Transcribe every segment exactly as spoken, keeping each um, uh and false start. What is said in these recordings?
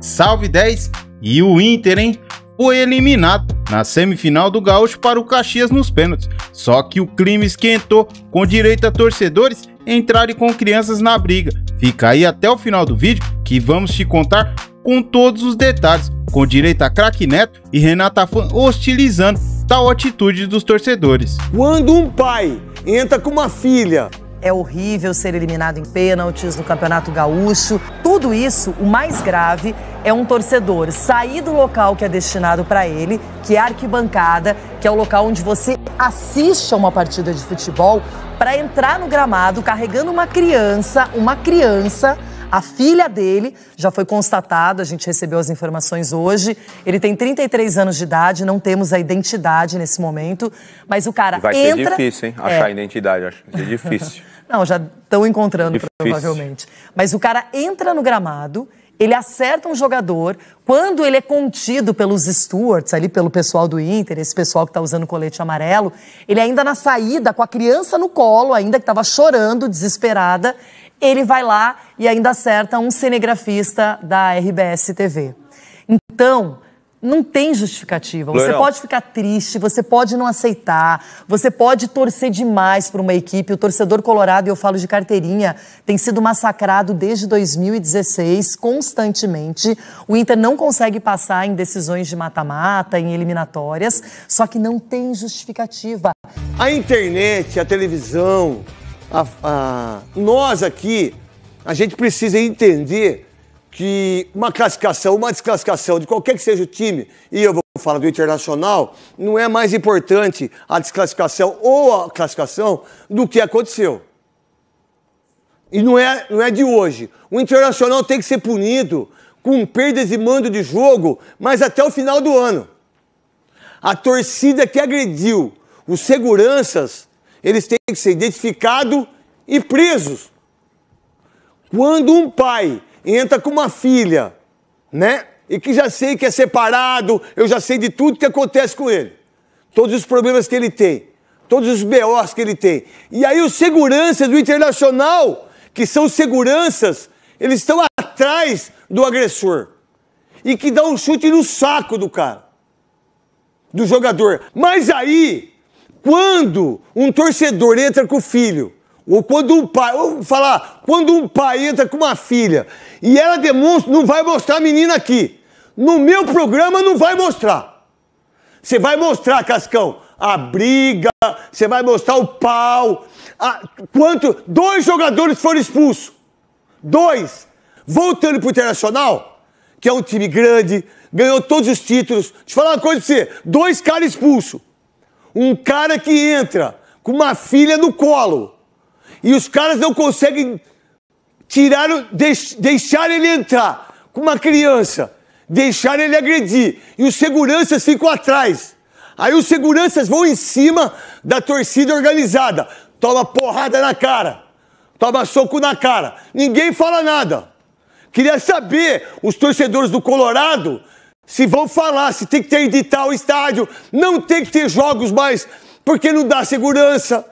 Salve dez! E o Inter, hein? Foi eliminado na semifinal do Gaúcho para o Caxias nos pênaltis. Só que o clima esquentou, com direito a torcedores entrarem com crianças na briga. Fica aí até o final do vídeo que vamos te contar com todos os detalhes, com direito a craque Neto e Renata Fan hostilizando tal atitude dos torcedores. Quando um pai entra com uma filha... É horrível ser eliminado em pênaltis no Campeonato Gaúcho. Tudo isso, o mais grave, é um torcedor sair do local que é destinado para ele, que é a arquibancada, que é o local onde você assiste a uma partida de futebol, para entrar no gramado carregando uma criança, uma criança... A filha dele já foi constatado, a gente recebeu as informações hoje. Ele tem trinta e três anos de idade, não temos a identidade nesse momento. Mas o cara vai entra... Vai ser difícil, hein? Achar é. a identidade, acho que é difícil. Não, já estão encontrando, difícil. provavelmente. Mas o cara entra no gramado, ele acerta um jogador. Quando ele é contido pelos stewards, ali pelo pessoal do Inter, esse pessoal que está usando colete amarelo, ele ainda na saída, com a criança no colo, ainda que estava chorando, desesperada... Ele vai lá e ainda acerta um cinegrafista da R B S T V. Então, não tem justificativa. Você Legal. pode ficar triste, você pode não aceitar, você pode torcer demais por uma equipe. O torcedor colorado, e eu falo de carteirinha, tem sido massacrado desde dois mil e dezesseis, constantemente. O Inter não consegue passar em decisões de mata-mata, em eliminatórias, só que não tem justificativa. A internet, a televisão... A, a, nós aqui, a gente precisa entender que uma classificação, uma desclassificação de qualquer que seja o time, e eu vou falar do Internacional, não é mais importante a desclassificação ou a classificação do que aconteceu. E não é, não é de hoje. O Internacional tem que ser punido com perdas e mando de jogo, mas até o final do ano. A torcida que agrediu os seguranças... Eles têm que ser identificados e presos. Quando um pai entra com uma filha, né? E que já sei que é separado, eu já sei de tudo que acontece com ele. Todos os problemas que ele tem, todos os B Os que ele tem. E aí os seguranças do Internacional, que são seguranças, eles estão atrás do agressor. E que dá um chute no saco do cara, do jogador. Mas aí... Quando um torcedor entra com o filho, ou quando um pai, ou falar, quando um pai entra com uma filha e ela demonstra, não vai mostrar a menina aqui. No meu programa não vai mostrar. Você vai mostrar, Cascão, a briga, você vai mostrar o pau. A, quanto, dois jogadores foram expulsos. Dois. Voltando para o Internacional, que é um time grande, ganhou todos os títulos. Deixa eu falar uma coisa para você, dois caras expulsos. Um cara que entra com uma filha no colo e os caras não conseguem tirar, deix, deixar ele entrar com uma criança, deixar ele agredir. E os seguranças ficam atrás. Aí os seguranças vão em cima da torcida organizada. Toma porrada na cara, toma soco na cara. Ninguém fala nada. Queria saber, os torcedores do Colorado... Se vão falar, se tem que ter editar o estádio, não tem que ter jogos mais, porque não dá segurança.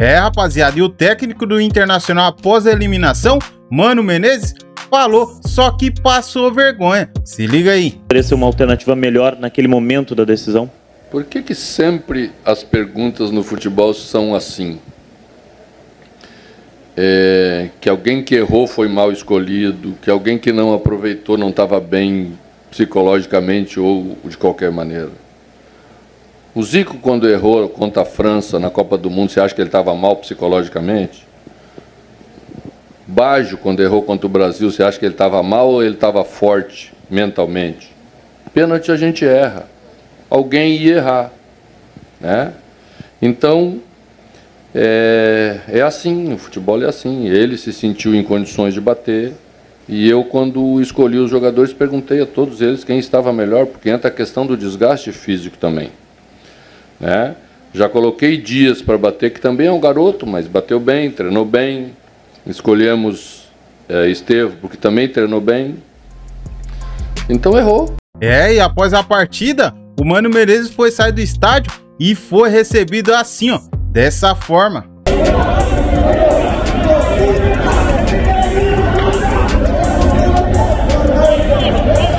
É, rapaziada, e o técnico do Internacional após a eliminação, Mano Menezes, falou, só que passou vergonha. Se liga aí. Parece uma alternativa melhor naquele momento da decisão? Por que que sempre as perguntas no futebol são assim? É, que alguém que errou foi mal escolhido, que alguém que não aproveitou não estava bem... psicologicamente ou de qualquer maneira. O Zico, quando errou contra a França na Copa do Mundo, você acha que ele estava mal psicologicamente? Baggio, quando errou contra o Brasil, você acha que ele estava mal ou ele estava forte mentalmente? Pênalti a gente erra. Alguém ia errar, né? Então, é, é assim, o futebol é assim. Ele se sentiu em condições de bater... E eu, quando escolhi os jogadores, perguntei a todos eles quem estava melhor, porque entra a questão do desgaste físico também. Né? Já coloquei Dias para bater, que também é um garoto, mas bateu bem, treinou bem. Escolhemos é, Estevão, porque também treinou bem. Então errou. É, e após a partida, o Mano Menezes foi sair do estádio e foi recebido assim, ó, dessa forma. Thank you.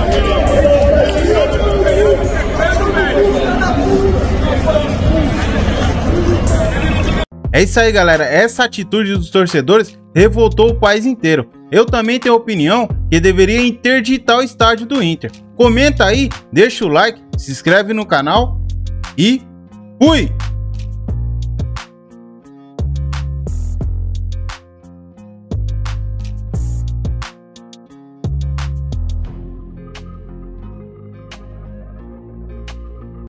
É isso aí, galera. Essa atitude dos torcedores revoltou o país inteiro. Eu também tenho a opinião que deveria interditar o estádio do Inter. Comenta aí, deixa o like, se inscreve no canal e fui!